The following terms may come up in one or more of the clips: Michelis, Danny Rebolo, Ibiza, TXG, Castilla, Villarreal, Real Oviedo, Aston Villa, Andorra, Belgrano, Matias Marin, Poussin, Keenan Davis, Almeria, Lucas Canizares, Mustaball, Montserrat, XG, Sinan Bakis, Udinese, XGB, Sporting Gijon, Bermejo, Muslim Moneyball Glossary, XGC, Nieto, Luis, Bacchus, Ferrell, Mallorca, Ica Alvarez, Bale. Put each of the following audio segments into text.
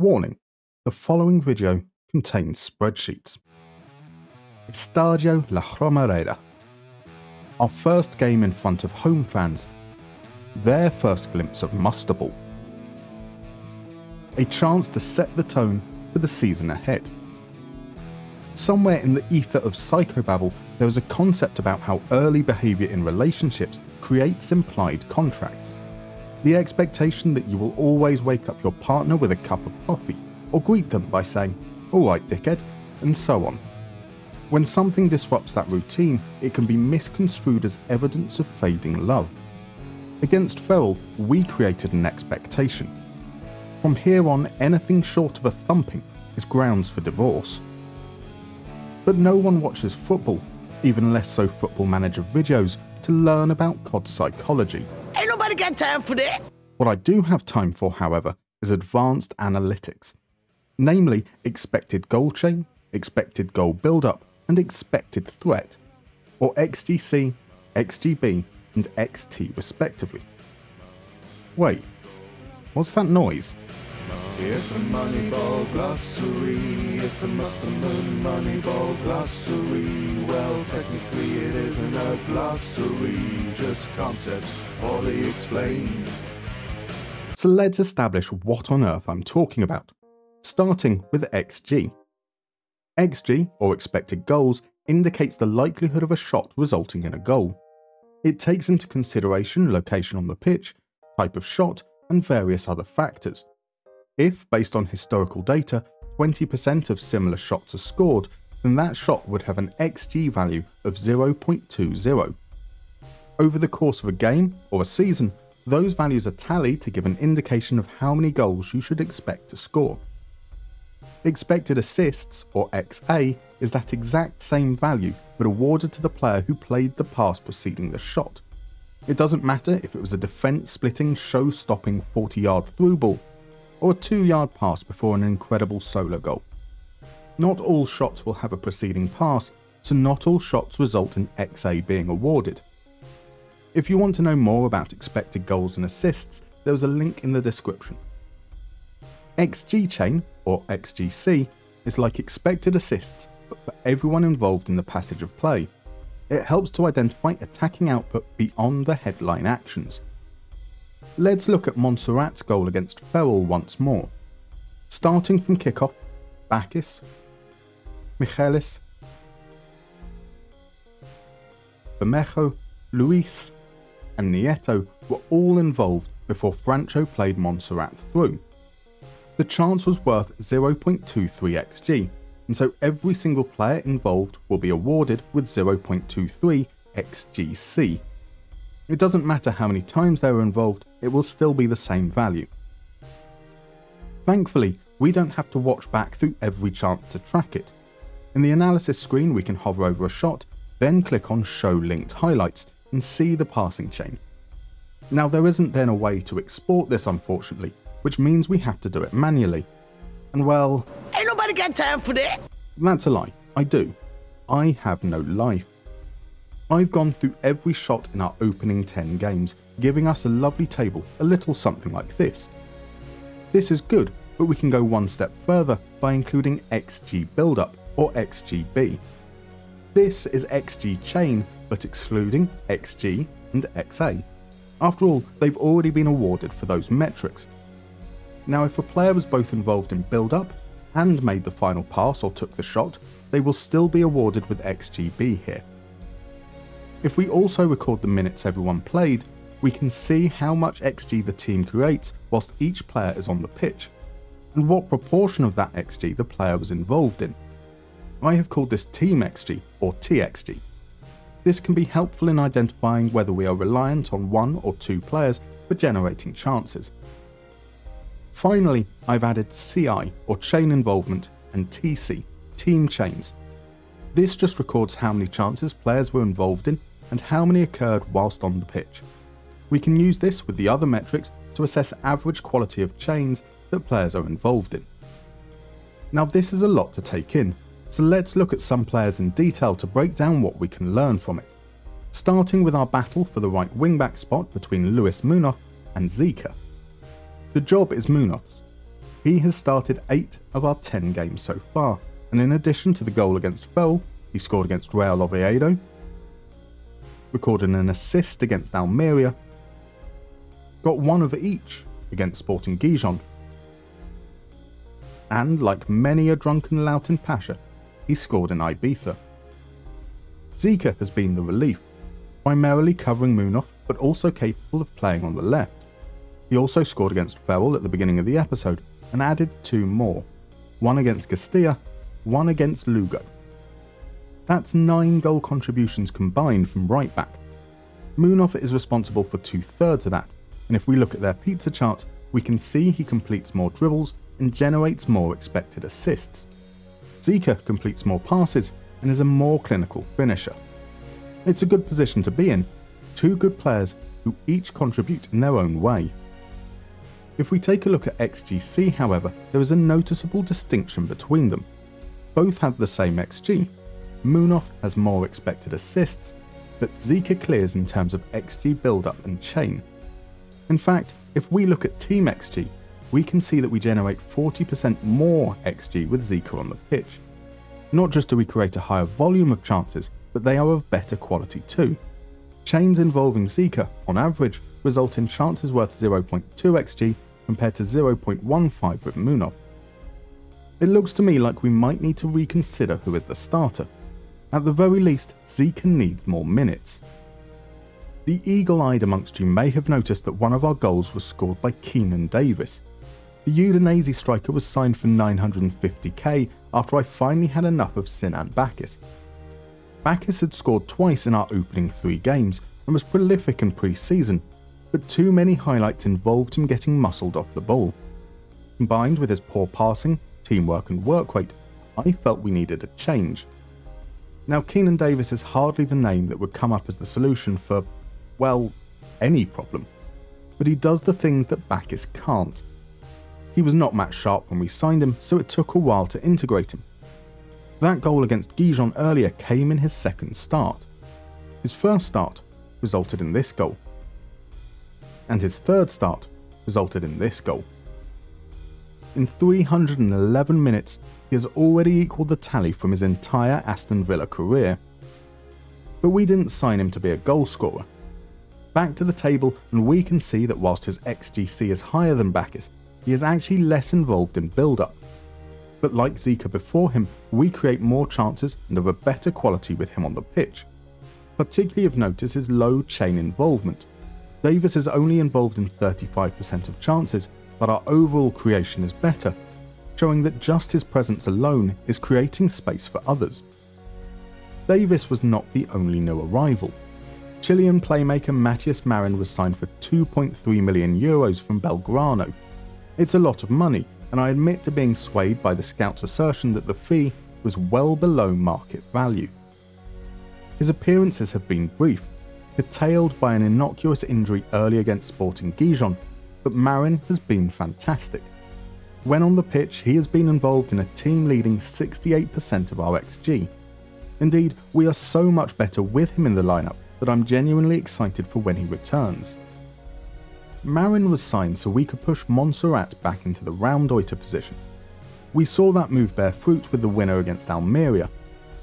Warning, the following video contains spreadsheets. Estadio La Romareda. Our first game in front of home fans. Their first glimpse of Mustaball. A chance to set the tone for the season ahead. Somewhere in the ether of psychobabble, there is a concept about how early behaviour in relationships creates implied contracts. The expectation that you will always wake up your partner with a cup of coffee, or greet them by saying, "Alright, dickhead," and so on. When something disrupts that routine, it can be misconstrued as evidence of fading love. Against Ferrell, we created an expectation. From here on, anything short of a thumping is grounds for divorce. But no one watches football, even less so Football Manager videos, to learn about COD psychology. Nobody got time for that. What I do have time for, however, is advanced analytics. Namely, expected goal chain, expected goal build-up, and expected threat, or XGC, XGB, and XT respectively. Wait, what's that noise? Here's the Moneyball Glossary, it's the Muslim Moneyball Glossary. Well, technically it isn't a glossary, just concepts poorly explained. So let's establish what on earth I'm talking about, starting with XG. XG, or expected goals, indicates the likelihood of a shot resulting in a goal. It takes into consideration location on the pitch, type of shot, and various other factors. If, based on historical data, 20% of similar shots are scored, then that shot would have an XG value of 0.20. Over the course of a game, or a season, those values are tallied to give an indication of how many goals you should expect to score. Expected assists, or XA, is that exact same value, but awarded to the player who played the pass preceding the shot. It doesn't matter if it was a defence-splitting, show-stopping 40-yard through ball, or a 2-yard pass before an incredible solo goal. Not all shots will have a preceding pass, so not all shots result in XA being awarded. If you want to know more about expected goals and assists, there is a link in the description. XG chain, or XGC, is like expected assists, but for everyone involved in the passage of play. It helps to identify attacking output beyond the headline actions. Let's look at Montserrat's goal against Ferrell once more. Starting from kickoff, Bacchus, Michelis, Bermejo, Luis, and Nieto were all involved before Francho played Montserrat through. The chance was worth 0.23 XG, and so every single player involved will be awarded with 0.23 XGC. It doesn't matter how many times they were involved, it will still be the same value. Thankfully, we don't have to watch back through every chance to track it. In the analysis screen, we can hover over a shot, then click on Show Linked Highlights and see the passing chain. Now, there isn't then a way to export this, unfortunately, which means we have to do it manually. And well, ain't nobody got time for that. That's a lie. I do. I have no life. I've gone through every shot in our opening 10 games, giving us a lovely table, a little something like this. This is good, but we can go one step further by including XG build-up, or XGB. This is XG chain, but excluding XG and XA. After all, they've already been awarded for those metrics. Now, if a player was both involved in build-up and made the final pass or took the shot, they will still be awarded with XGB here. If we also record the minutes everyone played, we can see how much XG the team creates whilst each player is on the pitch, and what proportion of that XG the player was involved in. I have called this Team XG, or TXG. This can be helpful in identifying whether we are reliant on one or two players for generating chances. Finally, I've added CI, or Chain Involvement, and TC, Team Chains. This just records how many chances players were involved in and how many occurred whilst on the pitch. We can use this with the other metrics to assess average quality of chains that players are involved in. Now, this is a lot to take in, so let's look at some players in detail to break down what we can learn from it, starting with our battle for the right wing-back spot between Luis Munoz and Zika. The job is Munoz's. He has started 8 of our 10 games so far, and in addition to the goal against Bale, he scored against Real Oviedo, recorded an assist against Almeria, got one of each against Sporting Gijon, and like many a drunken lout in Pasha, he scored in Ibiza. Zika has been the relief, primarily covering Munoz, but also capable of playing on the left. He also scored against Ferrell at the beginning of the episode, and added 2 more, one against Castilla, one against Lugo. That's 9 goal contributions combined from right back. Munoz is responsible for 2/3 of that, and if we look at their pizza chart, we can see he completes more dribbles and generates more expected assists. Zika completes more passes and is a more clinical finisher. It's a good position to be in, 2 good players who each contribute in their own way. If we take a look at XGC, however, there is a noticeable distinction between them. Both have the same XG. Munoz has more expected assists, but Zika clears in terms of XG build-up and chain. In fact, if we look at Team XG, we can see that we generate 40% more XG with Zika on the pitch. Not just do we create a higher volume of chances, but they are of better quality too. Chains involving Zika, on average, result in chances worth 0.2 XG compared to 0.15 with Munoz. It looks to me like we might need to reconsider who is the starter. At the very least, Zika needs more minutes. The eagle-eyed amongst you may have noticed that one of our goals was scored by Keenan Davis. The Udinese striker was signed for 950k after I finally had enough of Sinan Bakis. Bacchus had scored twice in our opening 3 games and was prolific in pre-season, but too many highlights involved him getting muscled off the ball. Combined with his poor passing, teamwork and work rate, I felt we needed a change. Now, Keenan Davis is hardly the name that would come up as the solution for, well, any problem, but he does the things that Bacchus can't. He was not match sharp when we signed him, so it took a while to integrate him. That goal against Gijon earlier came in his second start. His first start resulted in this goal. And his third start resulted in this goal. In 311 minutes, he has already equaled the tally from his entire Aston Villa career. But we didn't sign him to be a goal scorer. Back to the table, and we can see that whilst his XGC is higher than Bacchus, he is actually less involved in build-up. But like Zika before him, we create more chances and of a better quality with him on the pitch. Particularly of notice is low chain involvement. Davis is only involved in 35% of chances, but our overall creation is better, showing that just his presence alone is creating space for others. Davis was not the only new arrival. Chilean playmaker Matias Marin was signed for €2.3 million from Belgrano. It's a lot of money, and I admit to being swayed by the scout's assertion that the fee was well below market value. His appearances have been brief, curtailed by an innocuous injury early against Sporting Gijon, but Marin has been fantastic. When on the pitch, he has been involved in a team-leading 68% of our XG. Indeed, we are so much better with him in the lineup that I'm genuinely excited for when he returns. Marin was signed so we could push Montserrat back into the roundoiter position. We saw that move bear fruit with the winner against Almeria.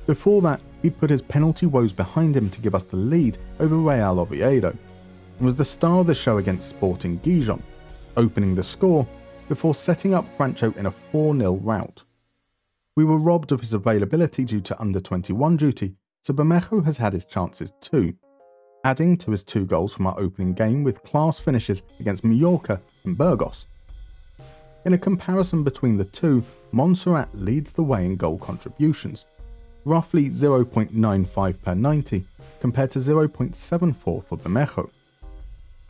Before that, he'd put his penalty woes behind him to give us the lead over Real Oviedo, and was the star of the show against Sporting Gijon, opening the score before setting up Francho in a 4-0 rout. We were robbed of his availability due to under-21 duty, so Bermejo has had his chances too, adding to his 2 goals from our opening game with class finishes against Mallorca and Burgos. In a comparison between the two, Montserrat leads the way in goal contributions, roughly 0.95 per 90 compared to 0.74 for Bermejo.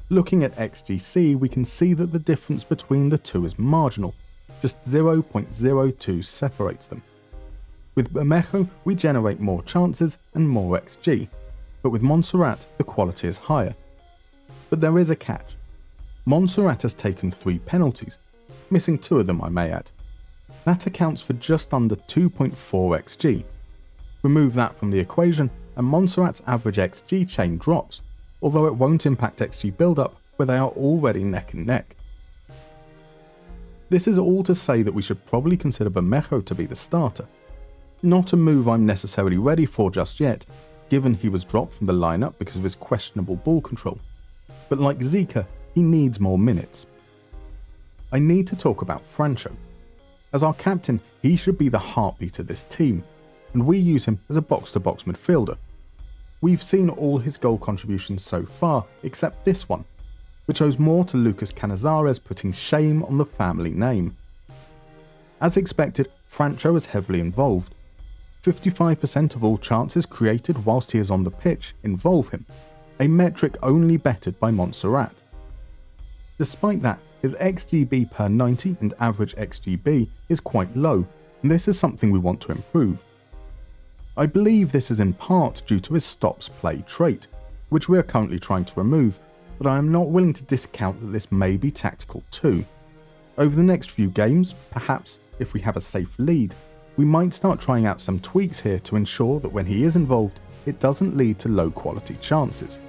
Looking at XGC, we can see that the difference between the two is marginal, just 0.02 separates them. With Bermejo, we generate more chances and more XG, but with Montserrat, the quality is higher. But there is a catch. Montserrat has taken 3 penalties, missing 2 of them I may add. That accounts for just under 2.4 XG. Remove that from the equation and Montserrat's average XG chain drops, although it won't impact XG build-up where they are already neck and neck. This is all to say that we should probably consider Bermejo to be the starter. Not a move I'm necessarily ready for just yet, given he was dropped from the lineup because of his questionable ball control. But like Zika, he needs more minutes. I need to talk about Francho. As our captain, he should be the heartbeat of this team, and we use him as a box-to-box midfielder. We've seen all his goal contributions so far, except this one, which owes more to Lucas Canizares putting shame on the family name. As expected, Francho is heavily involved. 55% of all chances created whilst he is on the pitch involve him, a metric only bettered by Montserrat. Despite that, his XGB per 90 and average XGB is quite low, and this is something we want to improve. I believe this is in part due to his stops play trait, which we are currently trying to remove, but I am not willing to discount that this may be tactical too. Over the next few games, perhaps if we have a safe lead, we might start trying out some tweaks here to ensure that when he is involved, it doesn't lead to low quality chances.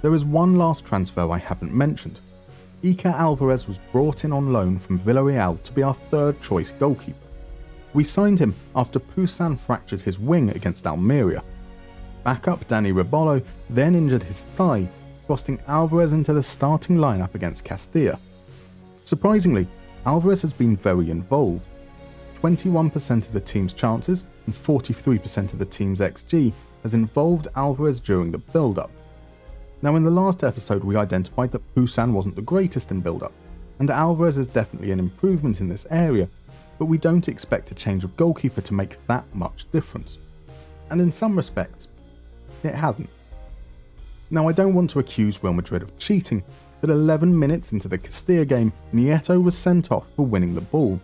There is one last transfer I haven't mentioned. Ica Alvarez was brought in on loan from Villarreal to be our third choice goalkeeper. We signed him after Poussin fractured his wing against Almeria. Backup Danny Rebolo then injured his thigh, thrusting Alvarez into the starting lineup against Castilla. Surprisingly, Alvarez has been very involved. 21% of the team's chances and 43% of the team's XG has involved Alvarez during the build-up. Now, in the last episode we identified that Poussin wasn't the greatest in build-up, and Alvarez is definitely an improvement in this area, but we don't expect a change of goalkeeper to make that much difference. And in some respects, it hasn't. Now, I don't want to accuse Real Madrid of cheating, but 11 minutes into the Castilla game, Nieto was sent off for winning the ball,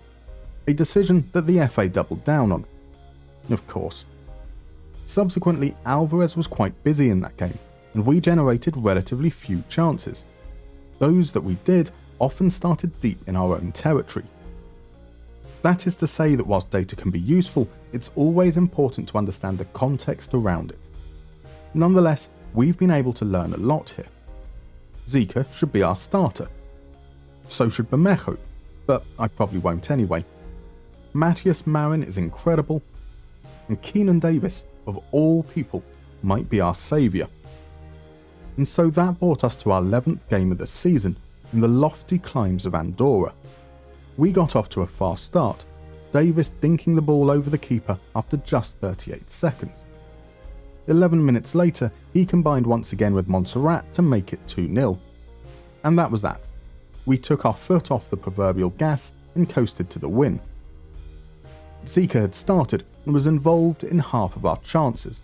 a decision that the FA doubled down on, of course. Subsequently, Alvarez was quite busy in that game, and we generated relatively few chances. Those that we did often started deep in our own territory. That is to say that whilst data can be useful, it's always important to understand the context around it. Nonetheless, we've been able to learn a lot here. Zika should be our starter. So should Bermejo, but I probably won't anyway. Matias Marin is incredible, and Keenan Davis, of all people, might be our saviour. And so that brought us to our 11th game of the season in the lofty climbs of Andorra. We got off to a fast start, Davis dinking the ball over the keeper after just 38 seconds. 11 minutes later, he combined once again with Montserrat to make it 2-0. And that was that. We took our foot off the proverbial gas and coasted to the win. Zika had started and was involved in half of our chances.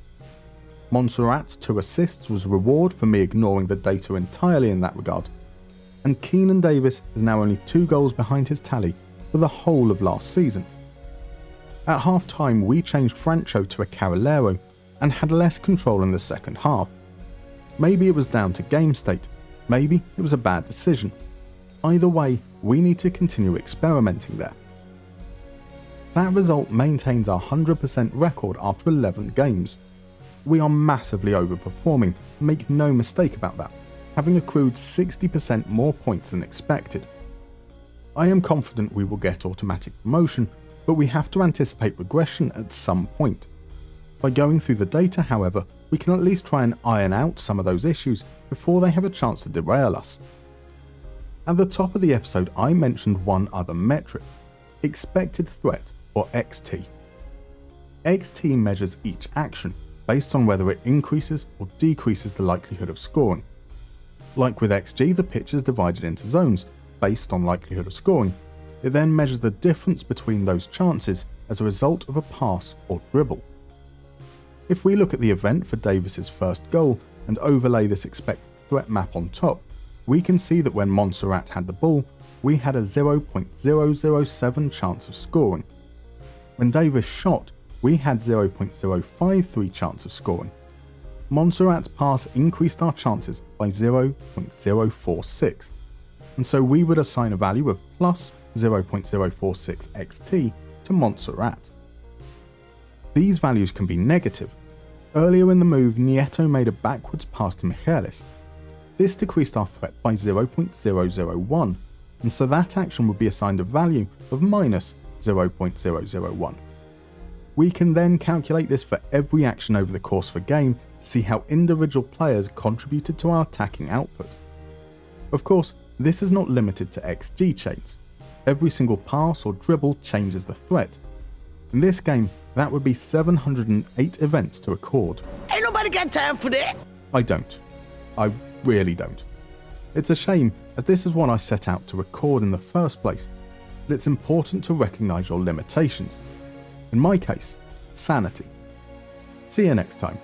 Montserrat's 2 assists was a reward for me ignoring the data entirely in that regard, and Keenan Davis is now only 2 goals behind his tally for the whole of last season. At half time we changed Francho to a Carrilero and had less control in the second half. Maybe it was down to game state, maybe it was a bad decision. Either way, we need to continue experimenting there. That result maintains our 100% record after 11 games. We are massively overperforming, make no mistake about that, having accrued 60% more points than expected. I am confident we will get automatic promotion, but we have to anticipate regression at some point. By going through the data, however, we can at least try and iron out some of those issues before they have a chance to derail us. At the top of the episode, I mentioned one other metric, expected threat, or XT. XT measures each action, based on whether it increases or decreases the likelihood of scoring. Like with XG, the pitch is divided into zones, based on likelihood of scoring. It then measures the difference between those chances as a result of a pass or dribble. If we look at the event for Davis's first goal and overlay this expected threat map on top, we can see that when Montserrat had the ball, we had a 0.007 chance of scoring. When Davis shot, we had 0.053 chance of scoring. Montserrat's pass increased our chances by 0.046, and so we would assign a value of plus 0.046 XT to Montserrat. These values can be negative. Earlier in the move, Nieto made a backwards pass to Michelis. This decreased our threat by 0.001, and so that action would be assigned a value of minus 0.001. We can then calculate this for every action over the course of a game to see how individual players contributed to our attacking output. Of course, this is not limited to XG chains. Every single pass or dribble changes the threat. In this game, that would be 708 events to record. Ain't nobody got time for that! I don't. I really don't. It's a shame, as this is what I set out to record in the first place, but it's important to recognise your limitations. In my case, sanity. See you next time.